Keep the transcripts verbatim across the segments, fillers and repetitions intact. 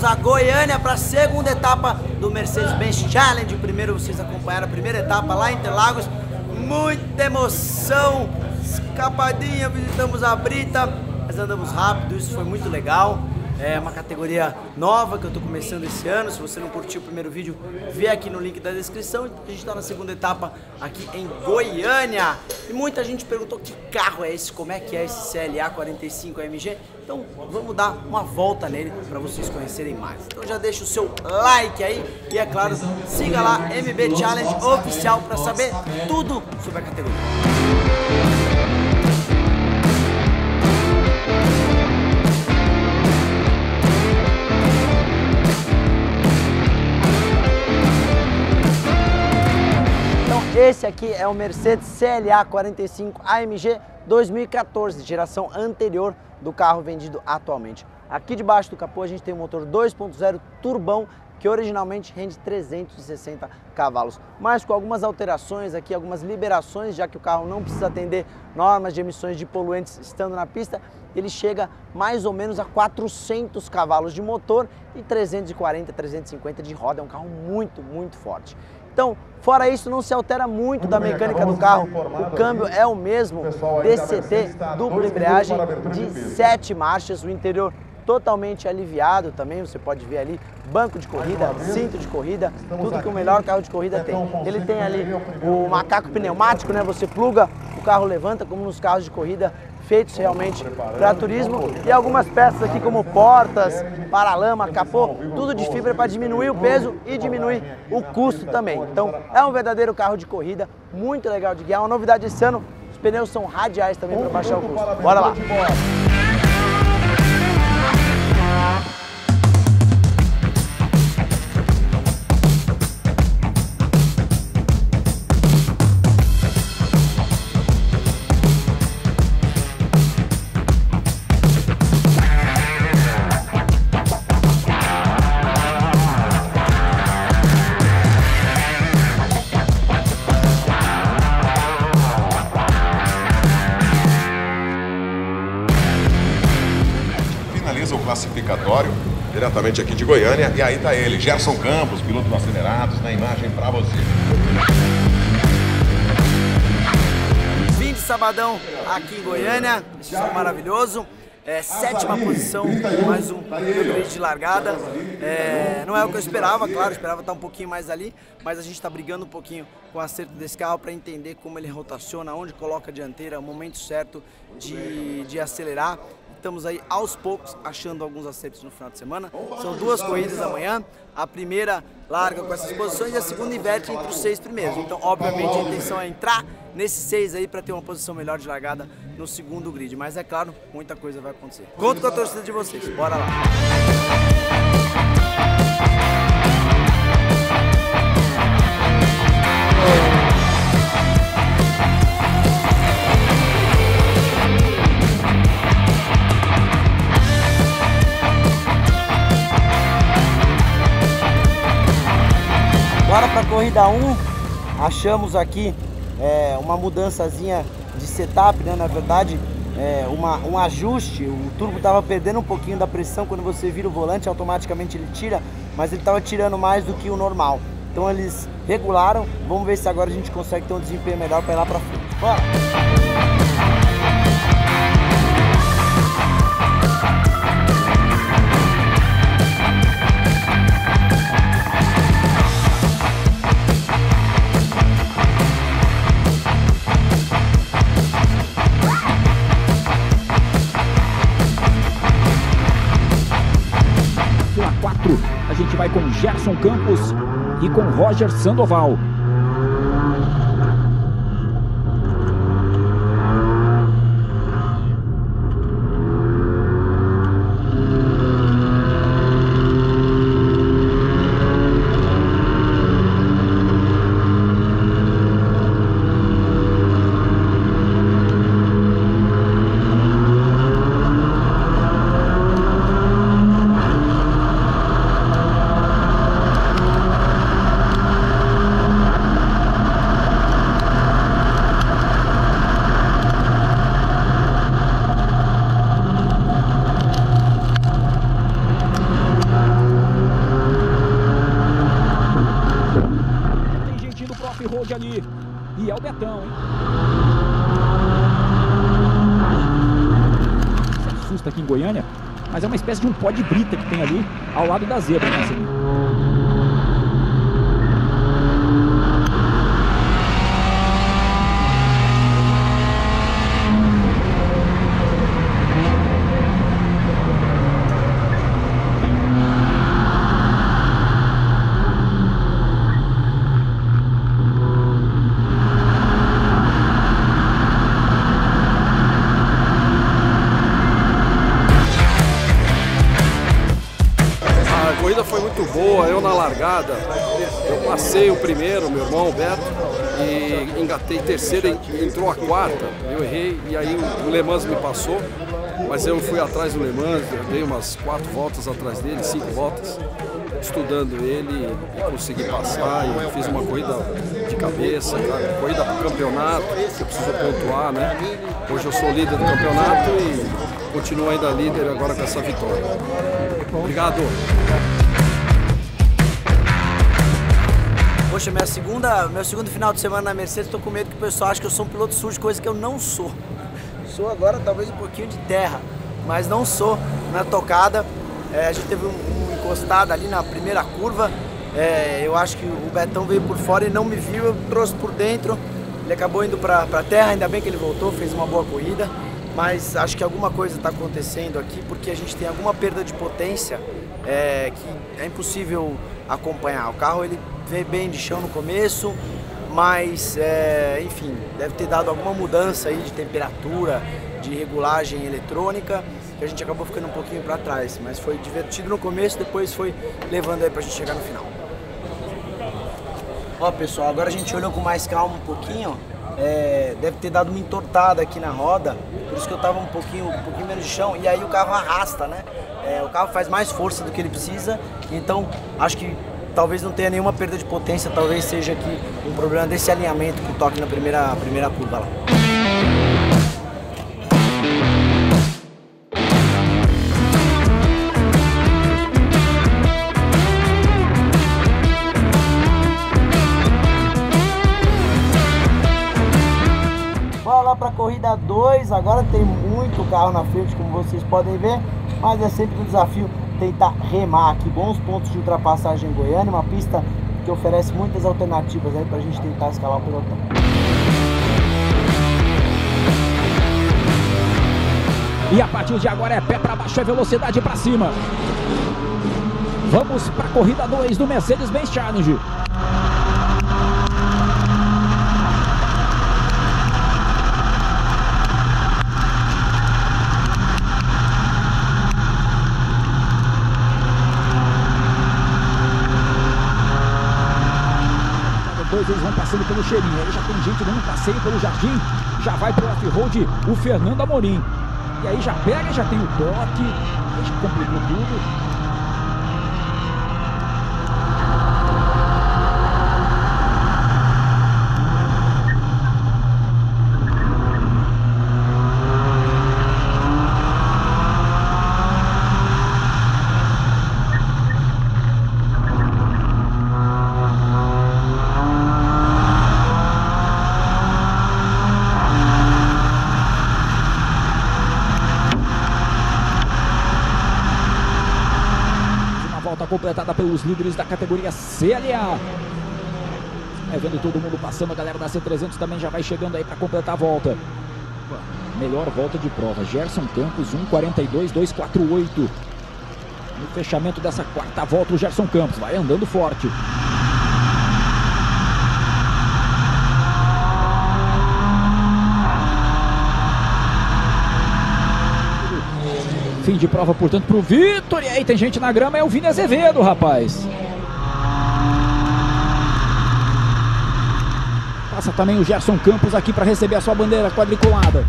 Vamos a Goiânia para a segunda etapa do Mercedes-Benz Challenge. Primeiro vocês acompanharam a primeira etapa lá em Interlagos. Muita emoção, escapadinha, visitamos a Brita, mas andamos rápido, isso foi muito legal. É uma categoria nova que eu estou começando esse ano. Se você não curtiu o primeiro vídeo, vê aqui no link da descrição. A gente está na segunda etapa aqui em Goiânia. E muita gente perguntou que carro é esse, como é que é esse C L A quarenta e cinco A M G. Então vamos dar uma volta nele para vocês conhecerem mais. Então já deixa o seu like aí e, é claro, siga lá M B Challenge Oficial para saber tudo sobre a categoria. Esse aqui é o Mercedes C L A quarenta e cinco A M G dois mil e quatorze, geração anterior do carro vendido atualmente. Aqui debaixo do capô a gente tem um motor dois ponto zero turbão que originalmente rende trezentos e sessenta cavalos, mas com algumas alterações aqui, algumas liberações, já que o carro não precisa atender normas de emissões de poluentes estando na pista, ele chega mais ou menos a quatrocentos cavalos de motor e trezentos e quarenta, trezentos e cinquenta de roda. É um carro muito, muito forte. Então, fora isso, não se altera muito da mecânica do carro. O câmbio é o mesmo, D C T, dupla embreagem de sete marchas, o interior totalmente aliviado também, você pode ver ali, banco de corrida, cinto de corrida, tudo que o melhor carro de corrida tem. Ele tem ali o macaco pneumático, né? Você pluga, o carro levanta, como nos carros de corrida feitos realmente para turismo, e algumas peças aqui como portas, paralama, capô, tudo de fibra para diminuir o peso e diminuir o custo também. Então é um verdadeiro carro de corrida, muito legal de guiar, uma novidade esse ano, os pneus são radiais também para baixar o custo. Bora lá! Finaliza o classificatório diretamente aqui de Goiânia e aí tá ele, Gerson Campos, piloto do Acelerados, na imagem para você. Fim de sabadão aqui em Goiânia, esse som maravilhoso. É, sétima posição, mais um upgrade de largada. É, não é o que eu esperava, claro, eu esperava estar um pouquinho mais ali, mas a gente está brigando um pouquinho com o acerto desse carro para entender como ele rotaciona, onde coloca a dianteira, o momento certo de, de acelerar. Estamos aí aos poucos achando alguns acertos no final de semana. São duas corridas amanhã. A primeira larga com essas posições e a segunda inverte entre os seis primeiros. Então, obviamente, a intenção é entrar nesses seis aí para ter uma posição melhor de largada no segundo grid. Mas é claro, muita coisa vai acontecer. Conto com a torcida de vocês. Bora lá! Agora para a corrida um, achamos aqui é, uma mudançazinha de setup, né? Na verdade, é, uma, um ajuste. O turbo estava perdendo um pouquinho da pressão, quando você vira o volante automaticamente ele tira, mas ele estava tirando mais do que o normal. Então eles regularam, vamos ver se agora a gente consegue ter um desempenho melhor para ir lá para frente. Bora! A gente vai com Gerson Campos e com Roger Sandoval. off-road ali. E é o Betão, hein? Se assusta aqui em Goiânia, mas é uma espécie de um pó de brita que tem ali ao lado da zebra, né? A corrida foi muito boa, eu na largada, eu passei o primeiro, meu irmão Alberto, e engatei terceiro, entrou a quarta, eu errei, e aí o Le Mans me passou, mas eu fui atrás do Le Mans, eu dei umas quatro voltas atrás dele, cinco voltas, estudando ele, e consegui passar, e fiz uma corrida de cabeça, cara, corrida para o campeonato, que eu preciso pontuar, né? Hoje eu sou líder do campeonato e continuo ainda líder agora com essa vitória. Obrigado! Poxa, minha segunda, meu segundo final de semana na Mercedes, estou com medo que o pessoal ache que eu sou um piloto sujo, coisa que eu não sou. Sou agora talvez um pouquinho de terra, mas não sou na tocada. É, a gente teve um, um encostado ali na primeira curva, é, eu acho que o Betão veio por fora e não me viu, eu trouxe por dentro. Ele acabou indo para a terra, ainda bem que ele voltou, fez uma boa corrida. Mas acho que alguma coisa está acontecendo aqui porque a gente tem alguma perda de potência é, que é impossível acompanhar. O carro ele veio bem de chão no começo, mas é, enfim, deve ter dado alguma mudança aí de temperatura, de regulagem eletrônica, que a gente acabou ficando um pouquinho para trás. Mas foi divertido no começo, depois foi levando aí para a gente chegar no final. Ó pessoal, agora a gente olhou com mais calma um pouquinho. É, deve ter dado uma entortada aqui na roda, por isso que eu tava um pouquinho, um pouquinho menos de chão, e aí o carro arrasta, né? É, o carro faz mais força do que ele precisa, então acho que talvez não tenha nenhuma perda de potência, talvez seja aqui um problema desse alinhamento com o toque na primeira, primeira curva lá. Para corrida dois, agora tem muito carro na frente, como vocês podem ver, mas é sempre um desafio tentar remar aqui, bons pontos de ultrapassagem em Goiânia, uma pista que oferece muitas alternativas aí para a gente tentar escalar o pelotão. E a partir de agora é pé para baixo, é velocidade para cima. Vamos para a corrida dois do Mercedes-Benz Challenge. Eles vão passando pelo cheirinho, aí já tem gente dando um passeio pelo jardim, já vai pro off-road o Fernando Amorim, e aí já pega, já tem o toque, já complicou tudo. Completada pelos líderes da categoria C L A. É, vendo todo mundo passando, a galera da C trezentos também já vai chegando aí para completar a volta. Melhor volta de prova, Gerson Campos, um quarenta e dois, dois quarenta e oito. No fechamento dessa quarta volta, o Gerson Campos vai andando forte. Fim de prova, portanto, pro Vitor. E aí tem gente na grama, é o Vini Azevedo, rapaz. Passa também o Gerson Campos aqui para receber a sua bandeira quadriculada.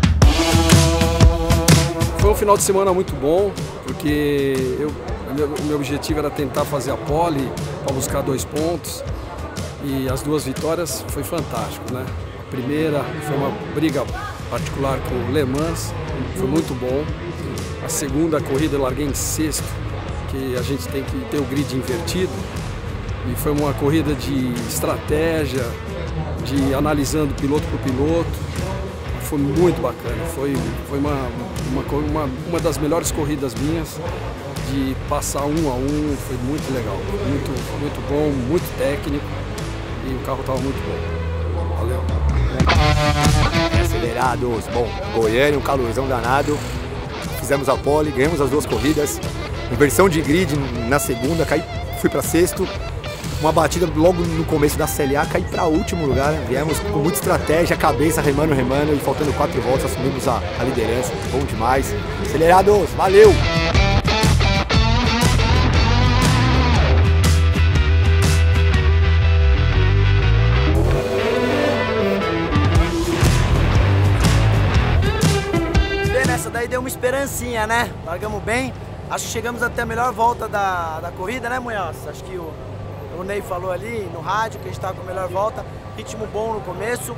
Foi um final de semana muito bom, porque eu, meu, meu objetivo era tentar fazer a pole para buscar dois pontos. E as duas vitórias foi fantástico, né? A primeira foi uma briga particular com o Le Mans, foi muito bom. A segunda corrida eu larguei em sexto, que a gente tem que ter o grid invertido. E foi uma corrida de estratégia, de analisando piloto por piloto. Foi muito bacana, foi, foi uma, uma, uma, uma das melhores corridas minhas, de passar um a um, foi muito legal, muito, muito bom, muito técnico e o carro estava muito bom. Valeu. Acelerados, bom, Goiânia, um calorzão danado, fizemos a pole, ganhamos as duas corridas, inversão de grid na segunda, caí, fui para sexto. Uma batida logo no começo da C L A, cair para último lugar, viemos com muita estratégia, cabeça, remando, remando, e faltando quatro voltas assumimos a, a liderança, bom demais. Acelerados, valeu! Bem, nessa daí deu uma esperancinha, né? Largamos bem, acho que chegamos até a melhor volta da, da corrida, né, Munhoz? Acho que o... O Ney falou ali no rádio que a gente estava com a melhor volta, ritmo bom no começo,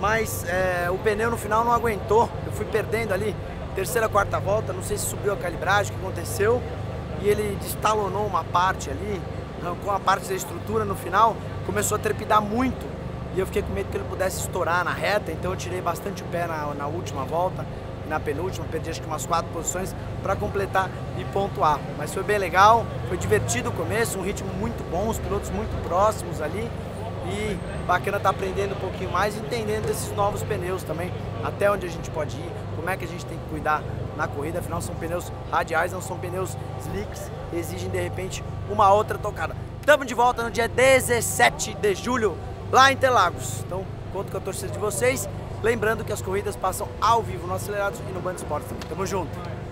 mas é, o pneu no final não aguentou, eu fui perdendo ali, terceira, quarta volta, não sei se subiu a calibragem, o que aconteceu, e ele destalonou uma parte ali, arrancou uma parte da estrutura no final, começou a trepidar muito, e eu fiquei com medo que ele pudesse estourar na reta, então eu tirei bastante o pé na, na última volta, na penúltima, perdi acho que umas quatro posições para completar e pontuar. Mas foi bem legal, foi divertido o começo, um ritmo muito bom, os pilotos muito próximos ali. E bacana estar aprendendo um pouquinho mais, entendendo desses novos pneus também, até onde a gente pode ir, como é que a gente tem que cuidar na corrida, afinal são pneus radiais, não são pneus slicks, exigem de repente uma outra tocada. Estamos de volta no dia dezessete de julho, lá em Interlagos. Então, conto com a torcida de vocês. Lembrando que as corridas passam ao vivo no Acelerados e no Band Sport. Tamo junto!